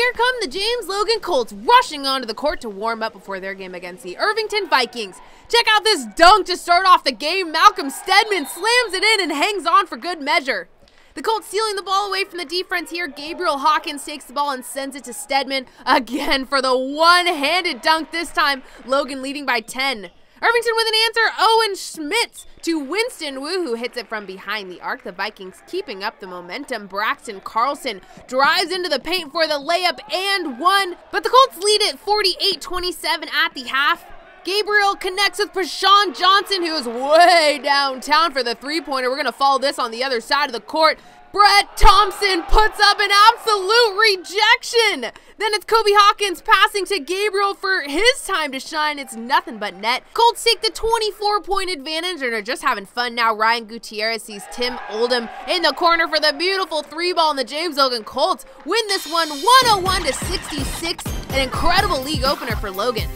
Here come the James Logan Colts rushing onto the court to warm up before their game against the Irvington Vikings. Check out this dunk to start off the game. Malcolm Steadman slams it in and hangs on for good measure. The Colts stealing the ball away from the defense here. Gabriel Hawkins takes the ball and sends it to Steadman again for the one-handed dunk this time. Logan leading by 10. Irvington with an answer. Owen Schmitz to Winston Wu, who hits it from behind the arc. The Vikings keeping up the momentum. Braxton Carlson drives into the paint for the layup and one. But the Colts lead it 48-27 at the half. Gabriel connects with Brahjon Thompson, who is way downtown for the three-pointer. We're going to follow this on the other side of the court. Brett Thompson puts up an absolute rejection. Then it's Coby Hawkins passing to Gabriel for his time to shine. It's nothing but net. Colts take the 24-point advantage and are just having fun now. Ryan Gutierrez sees Tim Oldham in the corner for the beautiful three-ball, and the James Logan Colts win this one 101-66. An incredible league opener for Logan.